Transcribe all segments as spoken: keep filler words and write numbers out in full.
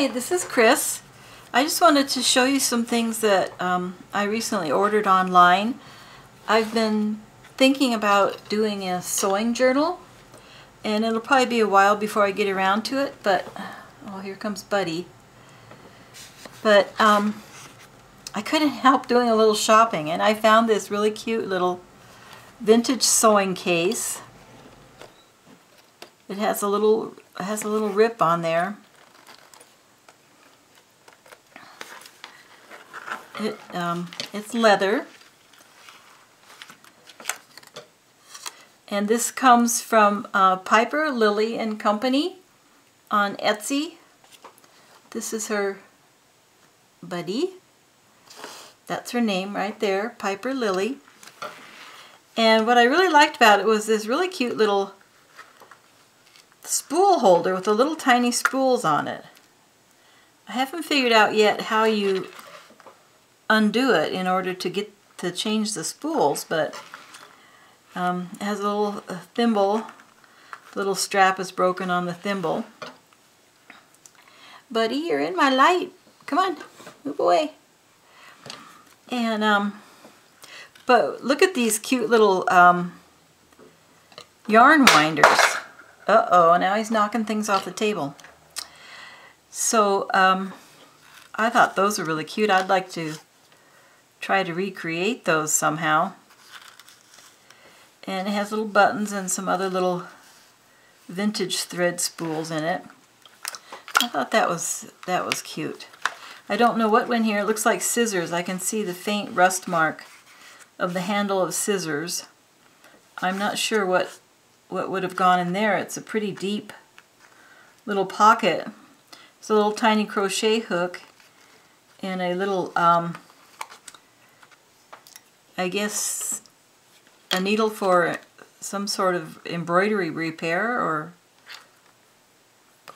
Hi, this is Chris. I just wanted to show you some things that um, I recently ordered online. I've been thinking about doing a sewing journal, and it'll probably be a while before I get around to it, but, oh, here comes Buddy. But um, I couldn't help doing a little shopping, and I found this really cute little vintage sewing case. It has a little, it has a little rip on there. It, um, it's leather. And this comes from uh, Piper Lily and Company on Etsy. This is her buddy. That's her name right there, Piper Lily. And what I really liked about it was this really cute little spool holder with the little tiny spools on it. I haven't figured out yet how you undo it in order to get to change the spools, but um, it has a little a thimble. The little strap is broken on the thimble. Buddy, you're in my light. Come on, move away. And um, but look at these cute little um, yarn winders. Uh oh, now he's knocking things off the table. So um, I thought those were really cute. I'd like to try to recreate those somehow. And it has little buttons and some other little vintage thread spools in it. I thought that was that was cute. I don't know what went here. It looks like scissors. I can see the faint rust mark of the handle of scissors. I'm not sure what what would have gone in there. It's a pretty deep little pocket. It's a little tiny crochet hook and a little um, I guess a needle for some sort of embroidery repair or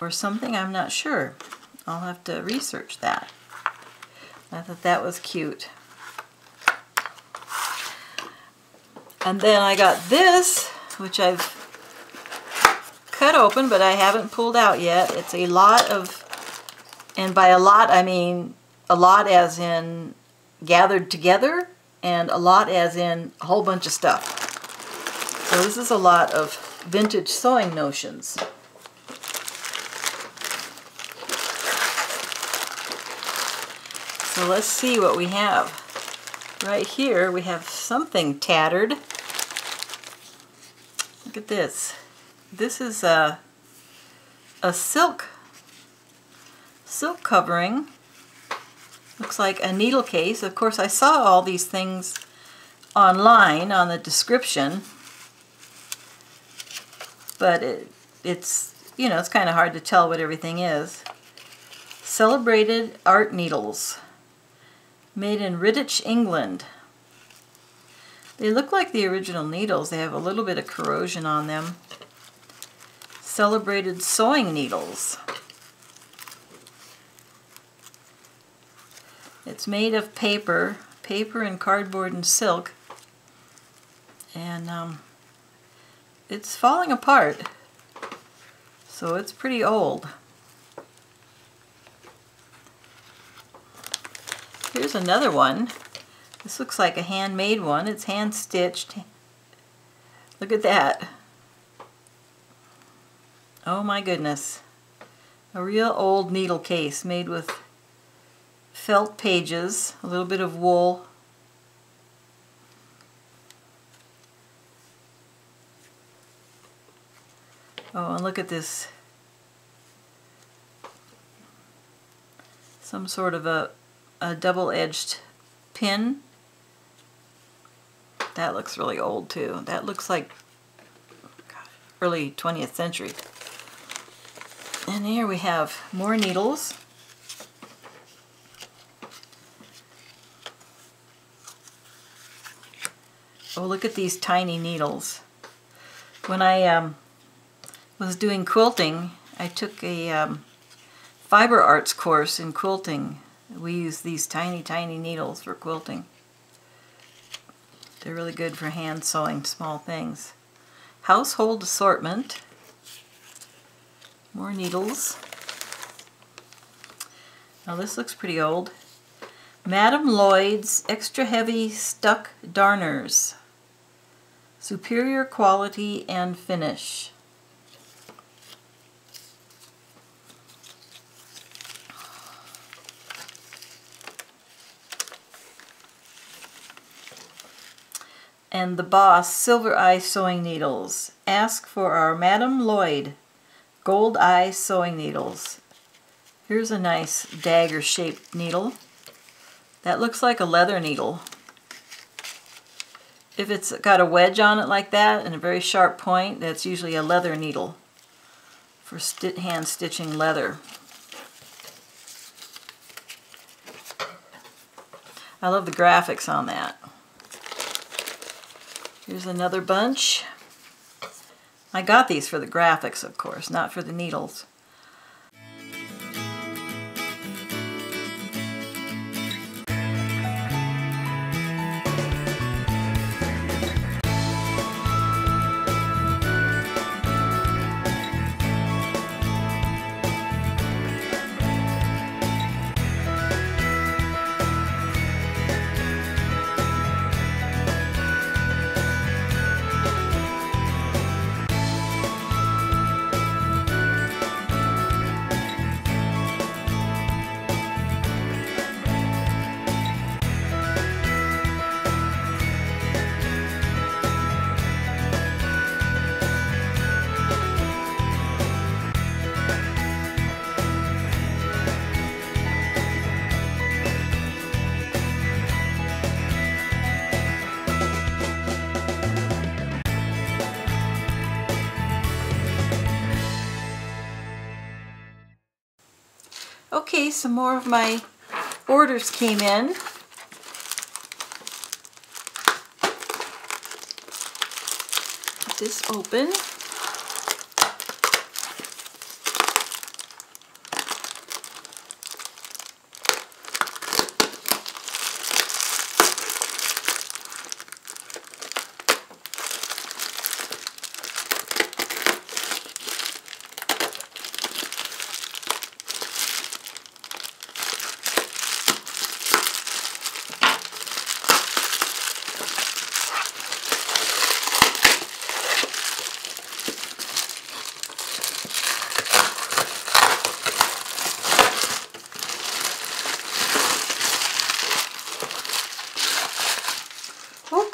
or something. I'm not sure. I'll have to research that. I thought that was cute. And then I got this, which I've cut open, but I haven't pulled out yet. It's a lot of, and by a lot I mean a lot as in gathered together, and a lot as in a whole bunch of stuff. So this is a lot of vintage sewing notions. So let's see what we have. Right here we have something tattered. Look at this. This is a, a silk, silk covering. Looks like a needle case. Of course, I saw all these things online on the description, but it, it's, you know, it's kind of hard to tell what everything is. Celebrated Art Needles, made in Redditch, England. They look like the original needles. They have a little bit of corrosion on them. Celebrated Sewing Needles. It's made of paper, paper and cardboard and silk, and um, it's falling apart, so it's pretty old. Here's another one. This looks like a handmade one. It's hand-stitched. Look at that. Oh my goodness. A real old needle case made with felt pages, a little bit of wool. Oh, and look at this. Some sort of a, a double-edged pin. That looks really old too. That looks like early twentieth century. And here we have more needles. Oh, look at these tiny needles. When I um, was doing quilting, I took a um, fiber arts course in quilting. We use these tiny, tiny needles for quilting. They're really good for hand sewing small things. Household assortment. More needles. Now this looks pretty old. Madam Lloyd's Extra Heavy Stuck Darners. Superior quality and finish. And the Boss Silver Eye Sewing Needles. Ask for our Madam Lloyd Gold Eye Sewing Needles. Here's a nice dagger-shaped needle. That looks like a leather needle. If it's got a wedge on it like that and a very sharp point, that's usually a leather needle for st- hand stitching leather. I love the graphics on that. Here's another bunch. I got these for the graphics, of course, not for the needles. Okay, some more of my orders came in. Put this open.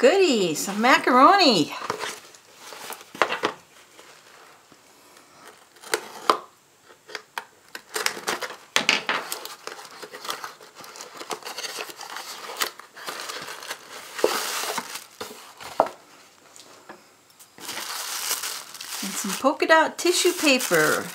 Goody, some macaroni. And some polka dot tissue paper.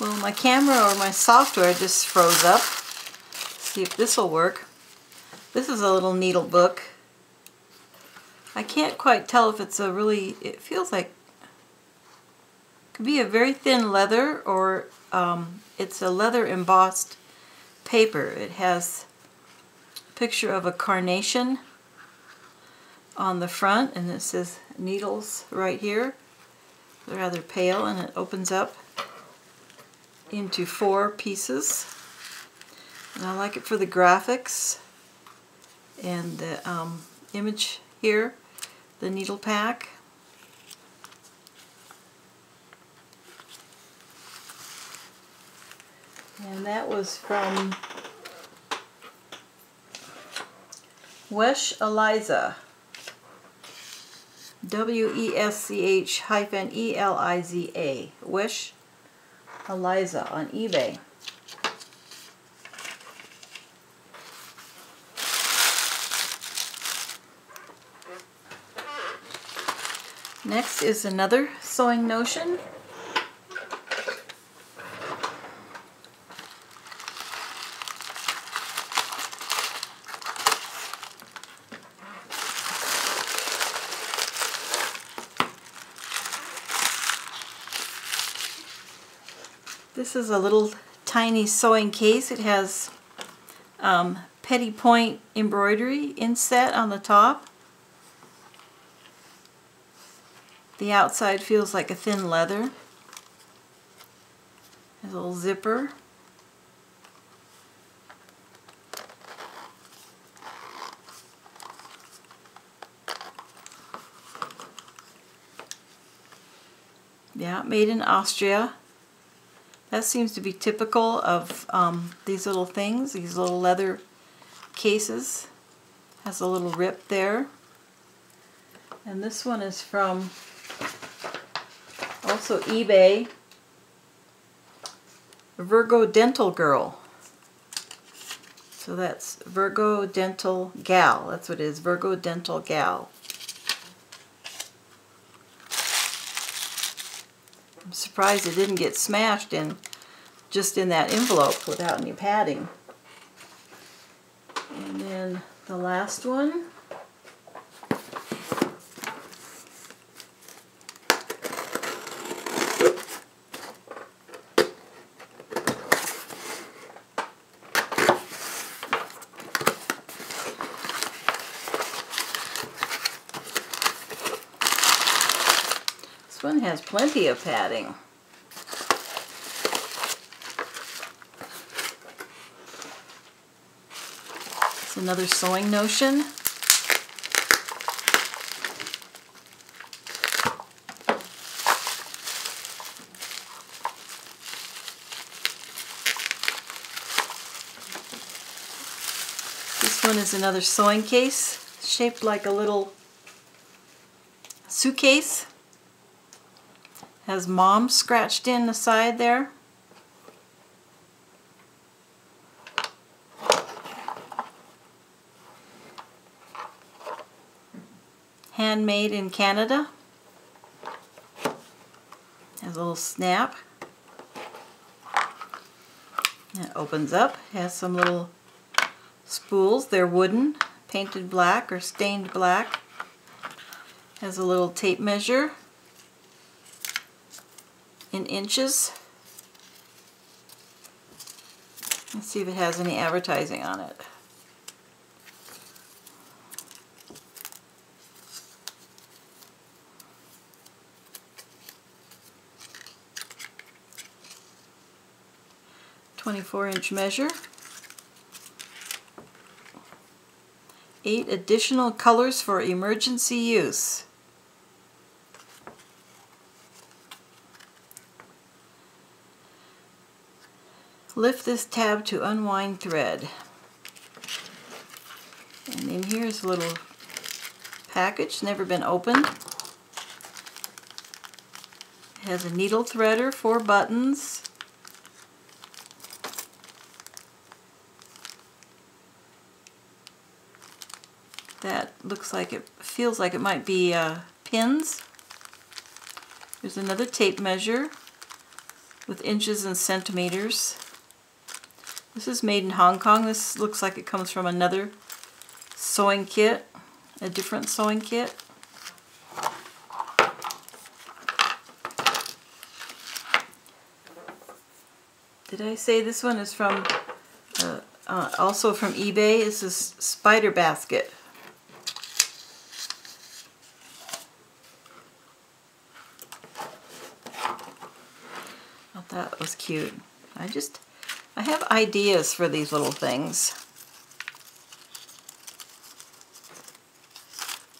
Well, my camera or my software just froze up. Let's see if this will work. This is a little needle book. I can't quite tell if it's a really, it feels like it could be a very thin leather or um, it's a leather embossed paper. It has a picture of a carnation on the front and it says needles right here. They're rather pale and it opens up into four pieces, and I like it for the graphics and the um, image here, the needle pack. And that was from Wesh Eliza, W E S C H hyphen E L I Z A, Wesh Eliza on eBay. Next is another sewing notion. This is a little tiny sewing case. It has um, petty point embroidery inset on the top. The outside feels like a thin leather. There's a little zipper. Yeah, made in Austria. That seems to be typical of um, these little things, these little leather cases. Has a little rip there. And this one is from also eBay. Virgo Dental Girl. So that's Virgo Dental Gal. That's what it is, Virgo Dental Gal. I'm surprised it didn't get smashed in just in that envelope without any padding. And then the last one. This one has plenty of padding. It's another sewing notion. This one is another sewing case shaped like a little suitcase. Has mom scratched in the side there. Handmade in Canada. Has a little snap. It opens up. Has some little spools. They're wooden, painted black or stained black. Has a little tape measure. In inches. Let's see if it has any advertising on it. twenty-four inch measure. Eight additional colors for emergency use. Lift this tab to unwind thread. And then here's a little package, never been opened. It has a needle threader, four buttons. That looks like it, feels like it might be uh, pins. There's another tape measure with inches and centimeters. This is made in Hong Kong. This looks like it comes from another sewing kit, a different sewing kit. Did I say this one is from, uh, uh, also from eBay? This is Spider Basket. Oh, that was cute. I just... I have ideas for these little things,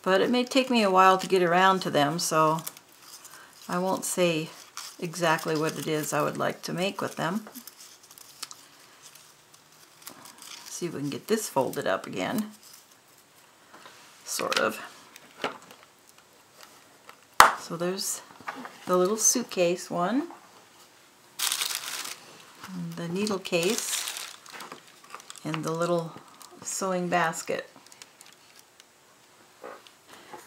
but it may take me a while to get around to them, so I won't say exactly what it is I would like to make with them. Let's see if we can get this folded up again, sort of. So there's the little suitcase one. The needle case and the little sewing basket.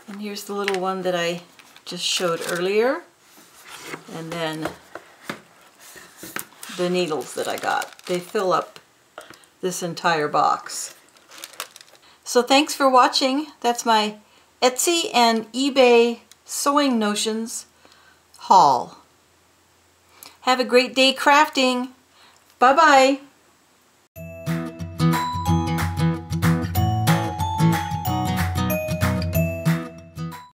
And here's the little one that I just showed earlier, and then the needles that I got. They fill up this entire box. So thanks for watching. That's my Etsy and eBay Sewing Notions haul. Have a great day crafting. Bye-bye.